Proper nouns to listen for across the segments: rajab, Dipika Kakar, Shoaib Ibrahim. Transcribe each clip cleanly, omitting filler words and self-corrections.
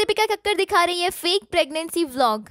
दीपिका कक्कड़ दिखा रही है फेक प्रेगनेंसी व्लॉग।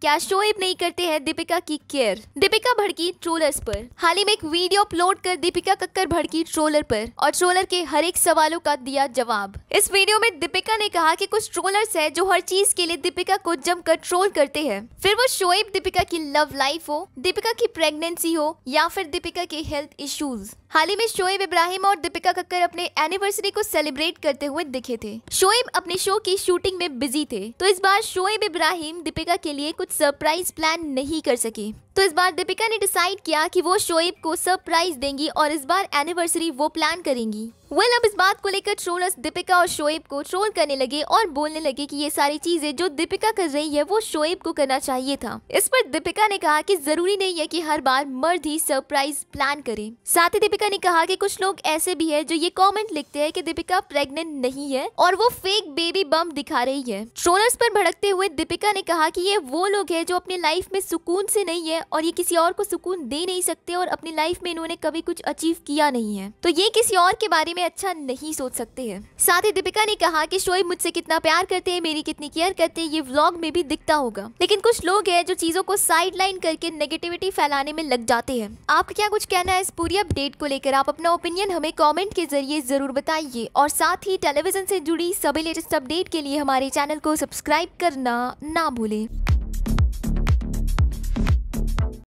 क्या शोएब नहीं करते हैं दीपिका की केयर? दीपिका भड़की ट्रोलर्स पर। हाल ही में एक वीडियो अपलोड कर दीपिका कक्कड़ भड़की ट्रोलर पर और ट्रोलर के हर एक सवालों का दिया जवाब। इस वीडियो में दीपिका ने कहा कि कुछ ट्रोलर्स हैं जो हर चीज के लिए दीपिका को जमकर ट्रोल करते हैं, फिर वो शोएब दीपिका की लव लाइफ हो, दीपिका की प्रेगनेंसी हो या फिर दीपिका के हेल्थ इश्यूज। हाल ही में शोएब इब्राहिम और दीपिका कक्कड़ अपने एनिवर्सरी को सेलिब्रेट करते हुए दिखे थे। शोएब अपने शो की शूटिंग में बिजी थे, तो इस बार शोएब इब्राहिम दीपिका के लिए सरप्राइज प्लान नहीं कर सकी। तो इस बार दीपिका ने डिसाइड किया कि वो शोएब को सरप्राइज देंगी और इस बार एनिवर्सरी वो प्लान करेंगी। वेल, अब इस बात को लेकर ट्रोलर्स दीपिका और शोएब को ट्रोल करने लगे और बोलने लगे कि ये सारी चीजें जो दीपिका कर रही है वो शोएब को करना चाहिए था। इस पर दीपिका ने कहा कि जरूरी नहीं है कि हर बार मर्द ही सरप्राइज प्लान करे। साथ ही दीपिका ने कहा कि कुछ लोग ऐसे भी है जो ये कॉमेंट लिखते हैं कि दीपिका प्रेग्नेंट नहीं है और वो फेक बेबी बम दिखा रही है। ट्रोलर्स पर भड़कते हुए दीपिका ने कहा कि ये वो लोग है जो अपनी लाइफ में सुकून से नहीं है और ये किसी और को सुकून दे नहीं सकते और अपनी लाइफ में इन्होंने कभी कुछ अचीव किया नहीं है, तो ये किसी और के बारे में अच्छा नहीं सोच सकते हैं। साथ ही दीपिका ने कहा कि शोएब मुझसे कितना प्यार करते हैं, मेरी कितनी केयर करते हैं, ये व्लॉग में भी दिखता होगा, लेकिन कुछ लोग हैं जो चीजों को साइडलाइन करके नेगेटिविटी फैलाने में लग जाते हैं। आपका क्या कुछ कहना है इस पूरी अपडेट को लेकर? आप अपना ओपिनियन हमें कॉमेंट के जरिए जरूर बताइए और साथ ही टेलीविजन से जुड़ी सभी लेटेस्ट अपडेट के लिए हमारे चैनल को सब्सक्राइब करना ना भूलें।